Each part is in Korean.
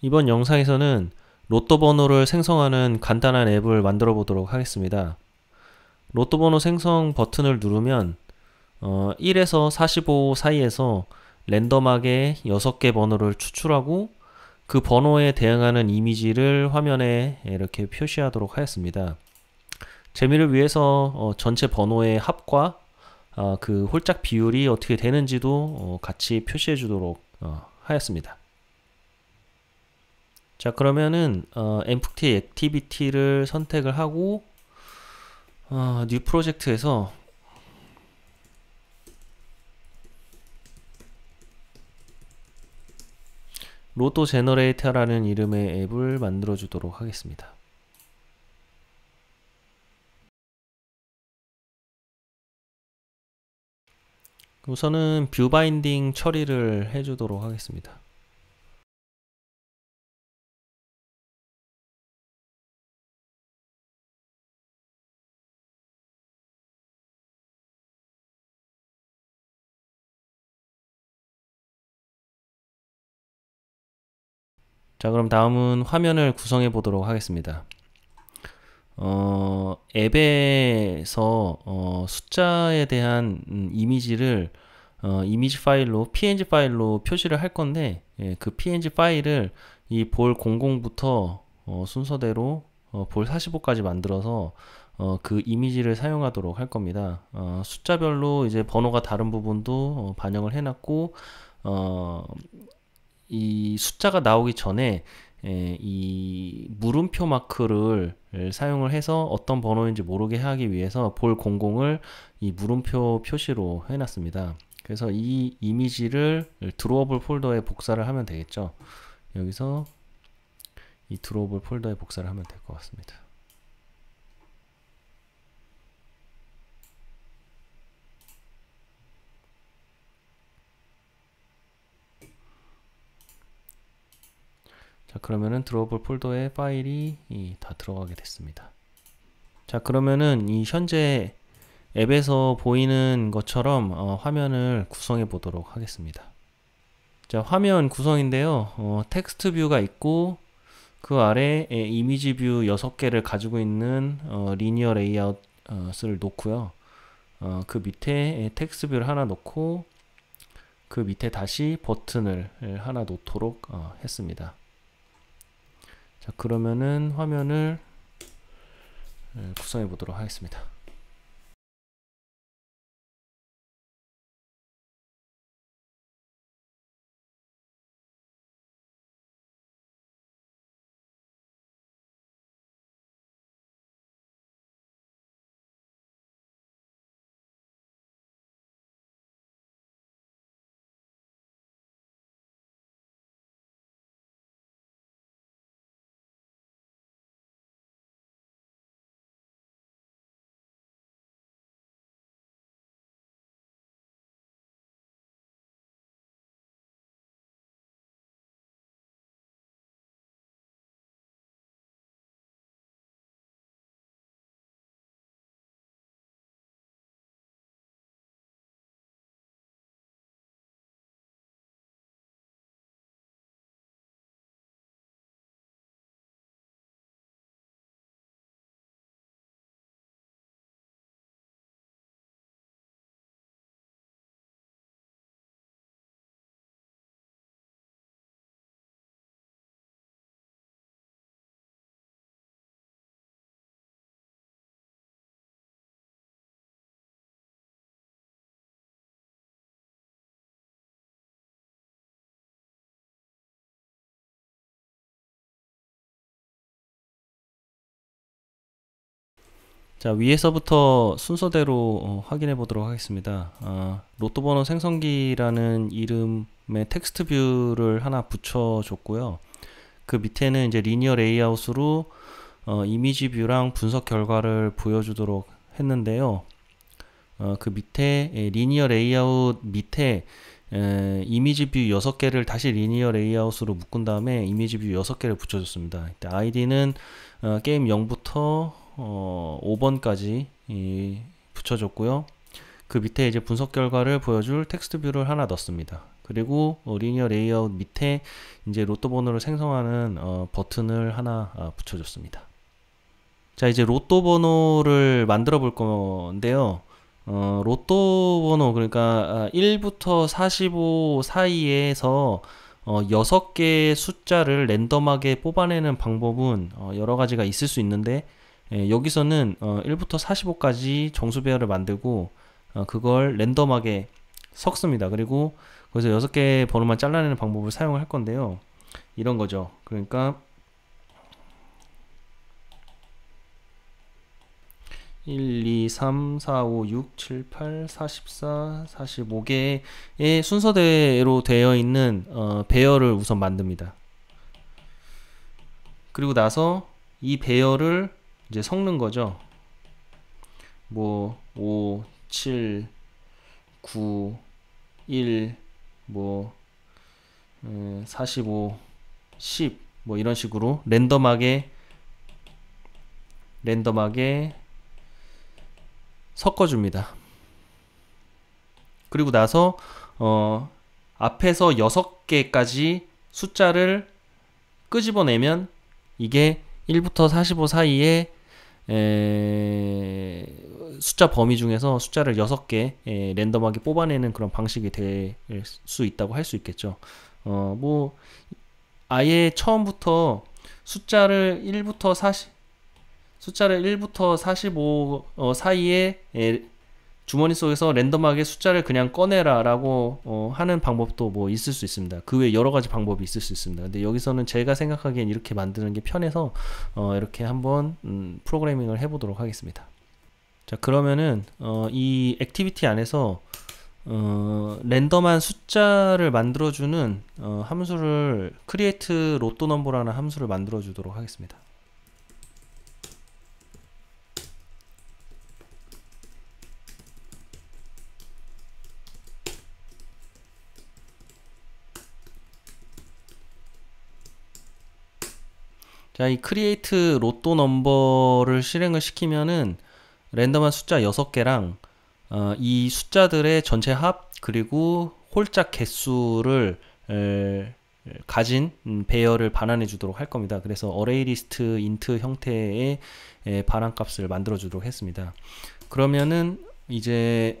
이번 영상에서는 로또 번호를 생성하는 간단한 앱을 만들어 보도록 하겠습니다. 로또 번호 생성 버튼을 누르면 1에서 45 사이에서 랜덤하게 6개 번호를 추출하고 그 번호에 대응하는 이미지를 화면에 이렇게 표시하도록 하였습니다. 재미를 위해서 전체 번호의 합과 그 홀짝 비율이 어떻게 되는지도 같이 표시해 주도록 하였습니다. 자, 그러면은 empty activity를 선택을 하고 new 프로젝트에서 로또 제너레이터라는 이름의 앱을 만들어 주도록 하겠습니다. 우선은 뷰 바인딩 처리를 해 주도록 하겠습니다. 자, 그럼 다음은 화면을 구성해 보도록 하겠습니다. 앱에서 숫자에 대한 이미지를 이미지 파일로 png 파일로 표시를 할 건데, 그 png 파일을 이 볼 00부터 순서대로 볼 45까지 만들어서 그 이미지를 사용하도록 할 겁니다. 숫자별로 이제 번호가 다른 부분도 반영을 해놨고, 이 숫자가 나오기 전에 이 물음표 마크를 사용을 해서 어떤 번호인지 모르게 하기 위해서 볼 00을 이 물음표 표시로 해놨습니다. 그래서 이 이미지를 드로워볼 폴더에 복사를 하면 되겠죠. 여기서 이 드로워볼 폴더에 복사를 하면 될 것 같습니다. 자, 그러면은 드로워볼 폴더에 파일이 다 들어가게 됐습니다. 자, 그러면은 이 현재 앱에서 보이는 것처럼 화면을 구성해 보도록 하겠습니다. 자, 화면 구성인데요. 텍스트 뷰가 있고 그 아래 이미지 뷰 6개를 가지고 있는 리니어 레이아웃을 놓고요. 그 밑에 텍스트 뷰를 하나 놓고 그 밑에 다시 버튼을 하나 놓도록 했습니다. 자, 그러면은 화면을 구성해 보도록 하겠습니다. 자, 위에서부터 순서대로 확인해 보도록 하겠습니다. 로또 번호 생성기라는 이름의 텍스트 뷰를 하나 붙여줬고요. 그 밑에는 이제 리니어 레이아웃으로 이미지 뷰랑 분석 결과를 보여주도록 했는데요. 그 밑에 리니어 레이아웃 밑에 이미지 뷰 6개를 다시 리니어 레이아웃으로 묶은 다음에 이미지 뷰 6개를 붙여줬습니다. 아이디는 게임 0부터 5번까지 붙여줬고요. 그 밑에 이제 분석 결과를 보여줄 텍스트 뷰를 하나 넣습니다. 그리고 리니어 레이아웃 밑에 이제 로또 번호를 생성하는 버튼을 하나 붙여줬습니다. 자, 이제 로또 번호를 만들어 볼 건데요. 로또 번호, 그러니까 1부터 45 사이에서 6개의 숫자를 랜덤하게 뽑아내는 방법은 여러 가지가 있을 수 있는데, 여기서는 1부터 45까지 정수 배열을 만들고 그걸 랜덤하게 섞습니다. 그리고 거기서 6개의 번호만 잘라내는 방법을 사용을 할 건데요. 이런 거죠. 그러니까 1, 2, 3, 4, 5, 6, 7, 8, 44, 45개의 순서대로 되어 있는 배열을 우선 만듭니다. 그리고 나서 이 배열을 이제 섞는 거죠. 뭐 5, 7, 9, 1, 뭐 45, 10, 뭐 이런 식으로 랜덤하게 섞어줍니다. 그리고 나서 앞에서 6개까지 숫자를 끄집어내면 이게 1부터 45 사이에 숫자 범위 중에서 숫자를 6개 랜덤하게 뽑아내는 그런 방식이 될 수 있다고 할 수 있겠죠. 뭐 아예 처음부터 숫자를 1부터 45 사이에 주머니 속에서 랜덤하게 숫자를 그냥 꺼내라 라고 하는 방법도 뭐 있을 수 있습니다. 그 외에 여러 가지 방법이 있을 수 있습니다. 근데 여기서는 제가 생각하기엔 이렇게 만드는 게 편해서 이렇게 한번 프로그래밍을 해보도록 하겠습니다. 자, 그러면은 이 액티비티 안에서 랜덤한 숫자를 만들어주는 함수를 create 로또 넘버라는 함수를 만들어주도록 하겠습니다. 자, 이 create 로또 넘버를 실행을 시키면은 랜덤한 숫자 6개랑 이 숫자들의 전체 합 그리고 홀짝 개수를 가진 배열을 반환해 주도록 할 겁니다. 그래서 array list int 형태의 반환 값을 만들어 주도록 했습니다. 그러면은 이제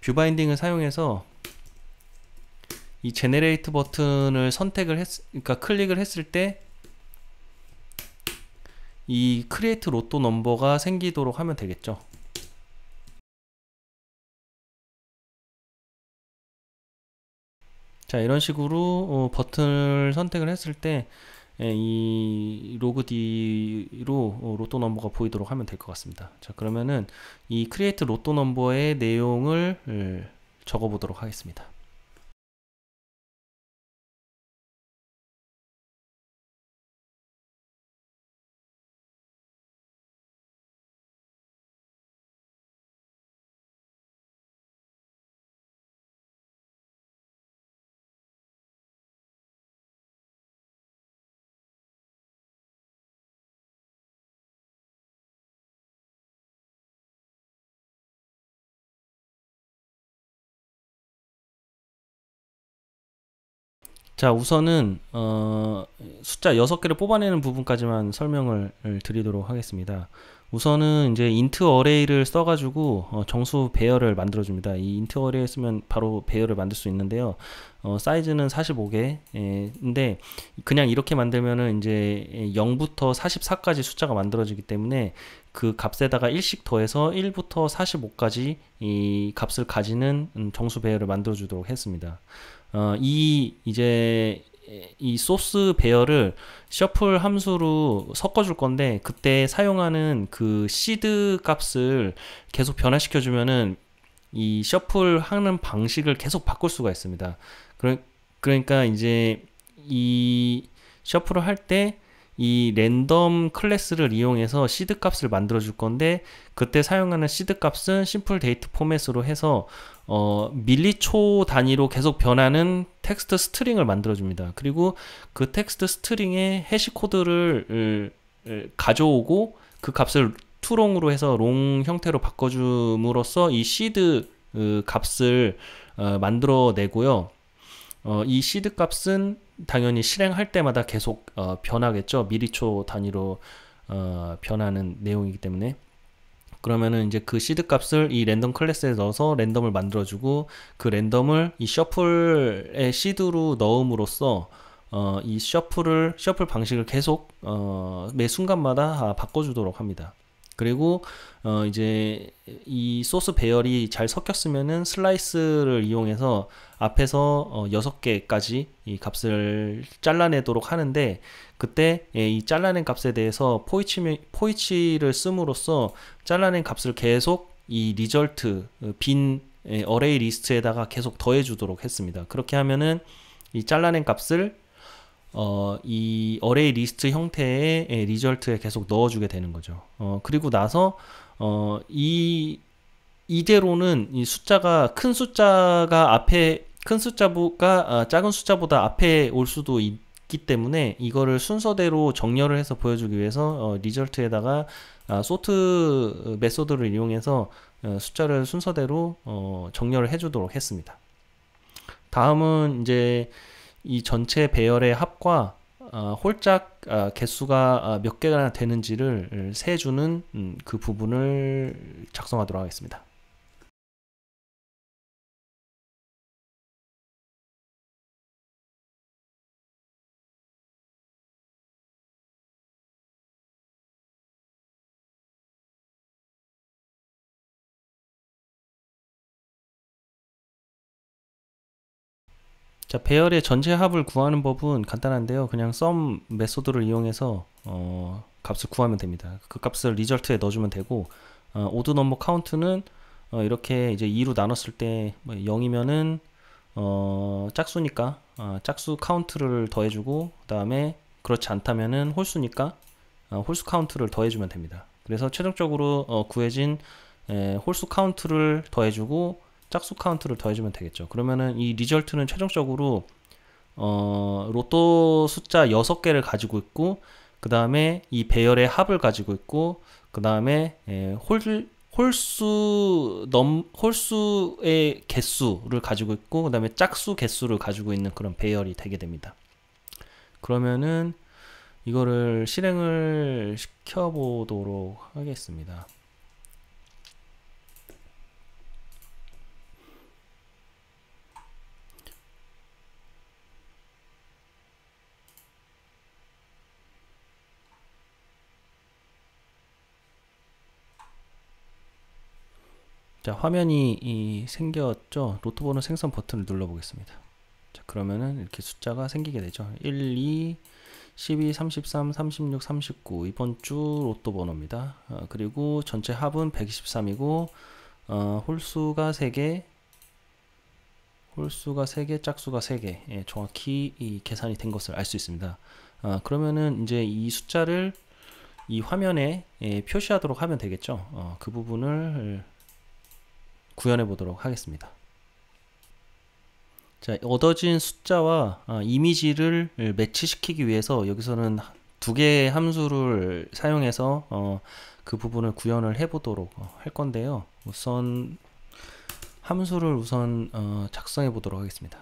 뷰 바인딩을 사용해서 이 generate 버튼을 그러니까 클릭을 했을 때 이 크리에이트 로또 넘버가 생기도록 하면 되겠죠. 자, 이런 식으로 버튼을 선택을 했을 때 이 로그 D로 로또 넘버가 보이도록 하면 될 것 같습니다. 자, 그러면은 이 크리에이트 로또 넘버의 내용을 적어 보도록 하겠습니다. 자, 우선은 숫자 6개를 뽑아내는 부분까지만 설명을 드리도록 하겠습니다. 우선은 이제 인트 어레이를 써가지고 정수 배열을 만들어줍니다. 이 인트 어레이 쓰면 바로 배열을 만들 수 있는데요. 사이즈는 45개인데 그냥 이렇게 만들면은 이제 0부터 44까지 숫자가 만들어지기 때문에 그 값에다가 1씩 더해서 1부터 45까지 이 값을 가지는 정수 배열을 만들어주도록 했습니다. 이 소스 배열을 셔플 함수로 섞어줄 건데 그때 사용하는 그 시드 값을 계속 변화시켜 주면은 이 셔플 하는 방식을 계속 바꿀 수가 있습니다. 그러니까 이제 이 셔플을 할 때 이 랜덤 클래스를 이용해서 시드 값을 만들어 줄 건데 그때 사용하는 시드 값은 심플 데이트 포맷으로 해서 밀리초 단위로 계속 변하는 텍스트 스트링을 만들어 줍니다. 그리고 그 텍스트 스트링에 해시 코드를 가져오고 그 값을 투롱으로 해서 롱 형태로 바꿔줌으로써 이 시드 값을 만들어 내고요. 이 시드 값은 당연히 실행할 때마다 계속 변하겠죠. 미리초 단위로 변하는 내용이기 때문에. 그러면은 이제 그 시드 값을 이 랜덤 클래스에 넣어서 랜덤을 만들어주고, 그 랜덤을 이 셔플의 시드로 넣음으로써 이 셔플 방식을 계속 매 순간마다 바꿔주도록 합니다. 그리고 이제 이 소스 배열이 잘 섞였으면은 슬라이스를 이용해서 앞에서 6개까지 이 값을 잘라내도록 하는데, 그때 이 잘라낸 값에 대해서 포이치를 씀으로써 잘라낸 값을 계속 이 리절트 빈 어레이 리스트에다가 계속 더해주도록 했습니다. 그렇게 하면은 이 잘라낸 값을 이 어레이 리스트 형태의 리절트에 계속 넣어주게 되는 거죠. 그리고 나서 이대로는 이 숫자가 큰 숫자가 작은 숫자보다 앞에 올 수도 있기 때문에 이거를 순서대로 정렬을 해서 보여주기 위해서 리절트에다가 소트 메소드를 이용해서 숫자를 순서대로 정렬을 해주도록 했습니다. 다음은 이제 이 전체 배열의 합과 홀짝 개수가 몇 개나 되는지를 세주는 그 부분을 작성하도록 하겠습니다. 자, 배열의 전체 합을 구하는 법은 간단한데요. 그냥 sum 메소드를 이용해서 값을 구하면 됩니다. 그 값을 리절트에 넣어주면 되고, odd number count는 이렇게 이제 2로 나눴을 때 0이면은 짝수니까 짝수 count를 더해주고, 그 다음에 그렇지 않다면은 홀수니까 홀수 count를 더해주면 됩니다. 그래서 최종적으로 구해진 홀수 count를 더해주고 짝수 카운트를 더해주면 되겠죠. 그러면은 이 리절트는 최종적으로 로또 숫자 6개를 가지고 있고, 그 다음에 이 배열의 합을 가지고 있고, 그 다음에 홀수의 개수를 가지고 있고, 그 다음에 짝수 개수를 가지고 있는 그런 배열이 되게 됩니다. 그러면은 이거를 실행을 시켜보도록 하겠습니다. 자, 화면이 생겼죠. 로또 번호 생성 버튼을 눌러 보겠습니다. 자, 그러면은 이렇게 숫자가 생기게 되죠. 1, 2, 12, 33, 36, 39 이번 주 로또 번호입니다. 그리고 전체 합은 123이고 홀수가 3개, 짝수가 3개, 예, 정확히 계산이 된 것을 알 수 있습니다. 그러면은 이제 이 숫자를 이 화면에 표시하도록 하면 되겠죠. 그 부분을 구현해 보도록 하겠습니다. 자, 얻어진 숫자와 이미지를 매치시키기 위해서 여기서는 2개의 함수를 사용해서 그 부분을 구현을 해 보도록 할 건데요. 우선 함수를 작성해 보도록 하겠습니다.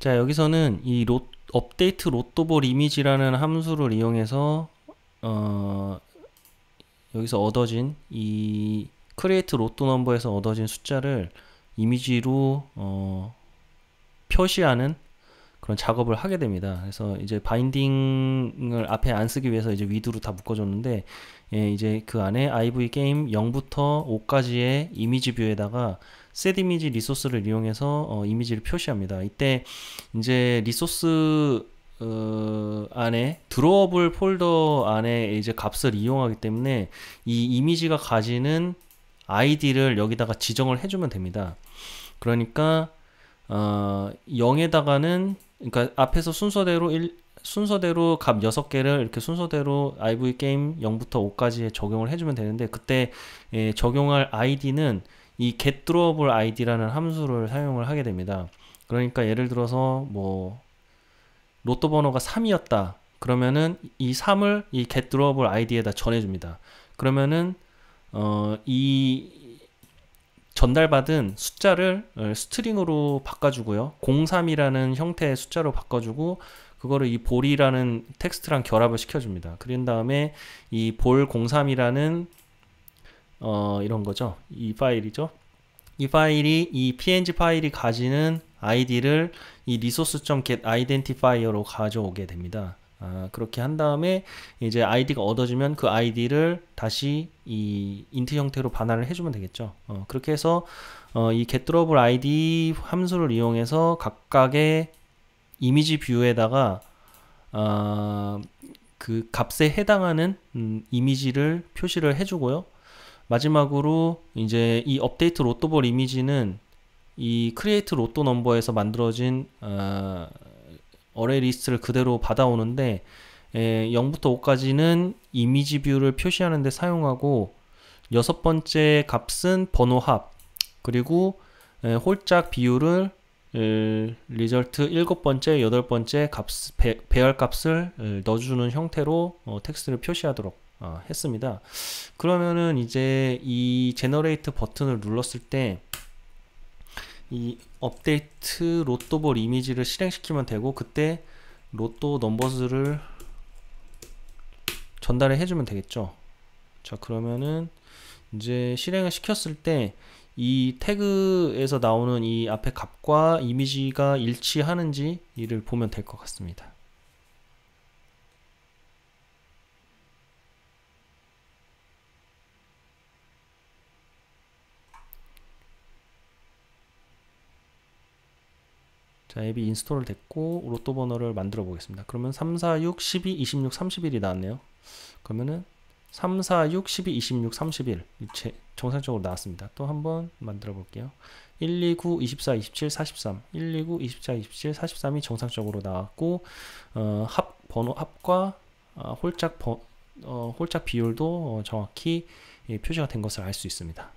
자, 여기서는 이 업데이트 로또볼 이미지라는 함수를 이용해서 여기서 얻어진 이 크리에이트 로또 넘버에서 얻어진 숫자를 이미지로 표시하는 그런 작업을 하게 됩니다. 그래서 이제 바인딩을 앞에 안 쓰기 위해서 이제 위드로 다 묶어줬는데, 예, 이제 그 안에 iv 게임 0부터 5까지의 이미지 뷰에다가 set 이미지 리소스를 이용해서 이미지를 표시합니다. 이때 이제 리소스 안에 드로워블 폴더 안에 이제 값을 이용하기 때문에 이 이미지가 가지는 아이디를 여기다가 지정을 해주면 됩니다. 그러니까 0에다가는 그러니까 앞에서 순서대로 값 6개를 이렇게 순서대로 ivGame 0부터 5까지에 적용을 해주면 되는데, 그때 적용할 id는 이 getDrawableId라는 함수를 사용을 하게 됩니다. 그러니까 예를 들어서 뭐 로또 번호가 3이었다. 그러면은 이 3을 이 getDrawableId에다 전해줍니다. 그러면은 이 전달받은 숫자를 스트링으로 바꿔주고요, 03이라는 형태의 숫자로 바꿔주고 그거를 이 볼이라는 텍스트랑 결합을 시켜줍니다. 그런 다음에 이 볼 03이라는 이런 거죠, 이 파일이죠. 이 파일이 이 png 파일이 가지는 id를 이 resource.getIdentifiер로 가져오게 됩니다. 그렇게 한 다음에 이제 아이디가 얻어지면 그 아이디를 다시 이 인트 형태로 반환을 해주면 되겠죠. 그렇게 해서 이 getDrawableId 함수를 이용해서 각각의 이미지 뷰에다가 그 값에 해당하는 이미지를 표시를 해주고요. 마지막으로 이제 이 업데이트 로또볼 이미지는 이 크리에이트 로또 넘버에서 만들어진 어레이 리스트를 그대로 받아오는데, 0부터 5까지는 이미지 뷰를 표시하는 데 사용하고, 6번째 값은 번호 합, 그리고 홀짝 비율을 리절트 7번째, 8번째 배열 값을 넣어주는 형태로 텍스트를 표시하도록 했습니다. 그러면은 이제 이 제너레이트 버튼을 눌렀을 때 이 업데이트 로또볼 이미지를 실행시키면 되고, 그때 로또 넘버스를 전달을 해주면 되겠죠. 자, 그러면은 이제 실행을 시켰을 때 이 태그에서 나오는 이 앞에 값과 이미지가 일치하는지 이를 보면 될 것 같습니다. 자, 앱이 인스톨 됐고 로또 번호를 만들어 보겠습니다. 그러면 3, 4, 6, 12, 26, 31이 나왔네요. 그러면은 3, 4, 6, 12, 26, 31 정상적으로 나왔습니다. 또 한번 만들어 볼게요. 1, 2, 9, 24, 27, 43 1, 2, 9, 24, 27, 43이 정상적으로 나왔고, 합 번호 합과 홀짝 비율도 정확히 표시가 된 것을 알 수 있습니다.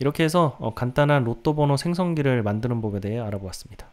이렇게 해서 간단한 로또 번호 생성기를 만드는 법에 대해 알아보았습니다.